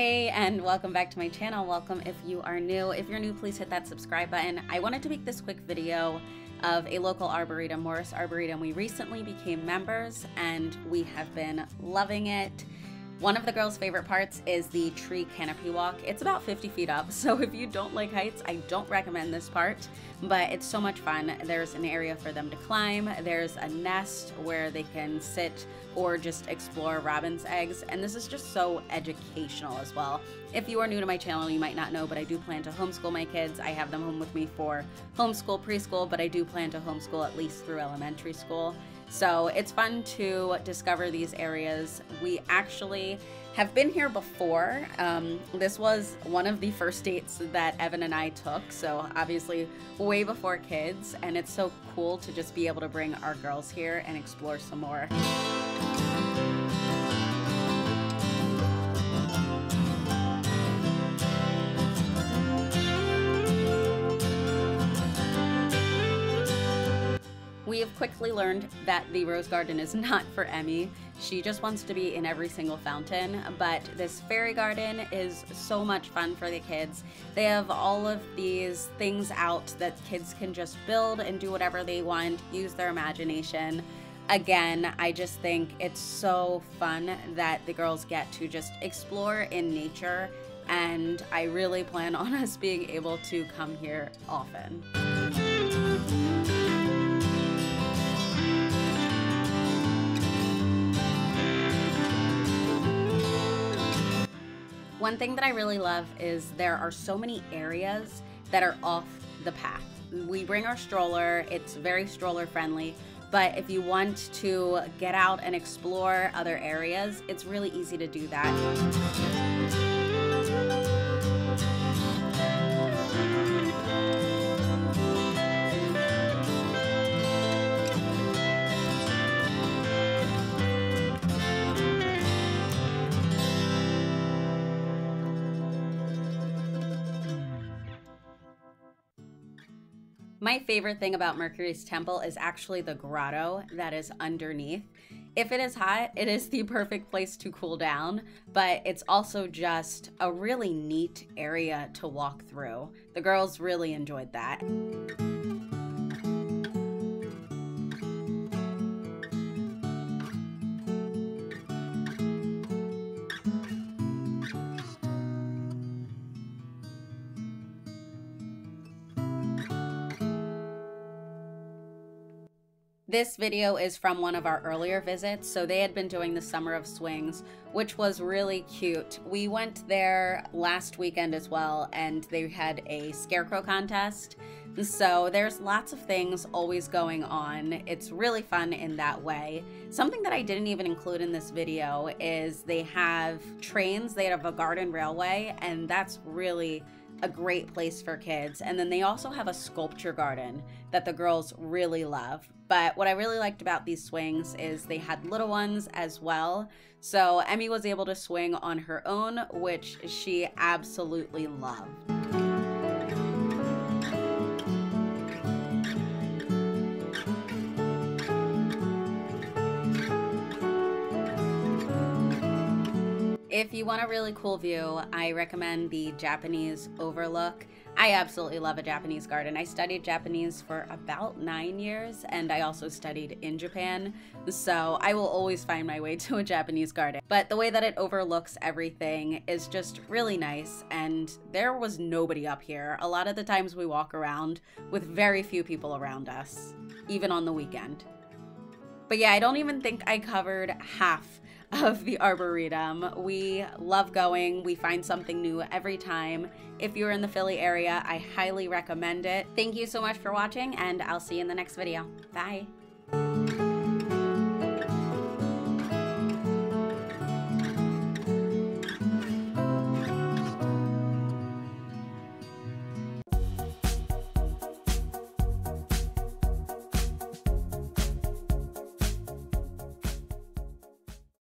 Hey, and welcome back to my channel. Welcome if you are new. If you're new, please hit that subscribe button. I wanted to make this quick video of a local arboretum, Morris Arboretum. We recently became members and we have been loving it. One of the girls' favorite parts is the tree canopy walk. It's about 50 feet up, so if you don't like heights, I don't recommend this part, but it's so much fun. There's an area for them to climb. There's a nest where they can sit or just explore robin's eggs, and this is just so educational as well. If you are new to my channel, you might not know, but I do plan to homeschool my kids. I have them home with me for homeschool, preschool, but I do plan to homeschool at least through elementary school. So it's fun to discover these areas. We actually have been here before. This was one of the first dates that Evan and I took, so obviously way before kids, and it's so cool to just be able to bring our girls here and explore some more. We have quickly learned that the rose garden is not for Emmy. She just wants to be in every single fountain, but this fairy garden is so much fun for the kids. They have all of these things out that kids can just build and do whatever they want, use their imagination. Again, I just think it's so fun that the girls get to just explore in nature, and I really plan on us being able to come here often. One thing that I really love is there are so many areas that are off the path. We bring our stroller, it's very stroller friendly, but if you want to get out and explore other areas, it's really easy to do that. My favorite thing about Mercury's Temple is actually the grotto that is underneath. If it is hot, it is the perfect place to cool down, but it's also just a really neat area to walk through. The girls really enjoyed that. This video is from one of our earlier visits, so they had been doing the Summer of Swings, which was really cute. We went there last weekend as well, and they had a scarecrow contest. So there's lots of things always going on. It's really fun in that way. Something that I didn't even include in this video is they have trains, they have a garden railway, and that's really a great place for kids. And then they also have a sculpture garden that the girls really love. But what I really liked about these swings is they had little ones as well. So Emmy was able to swing on her own, which she absolutely loved. If you want a really cool view, I recommend the Japanese overlook. I absolutely love a Japanese garden. I studied Japanese for about 9 years, and I also studied in Japan, so I will always find my way to a Japanese garden. But the way that it overlooks everything is just really nice, and there was nobody up here. A lot of the times we walk around with very few people around us, even on the weekend. But yeah, I don't even think I covered half of the Arboretum. We love going. We find something new every time. If you're in the Philly area, I highly recommend it. Thank you so much for watching, and I'll see you in the next video. Bye.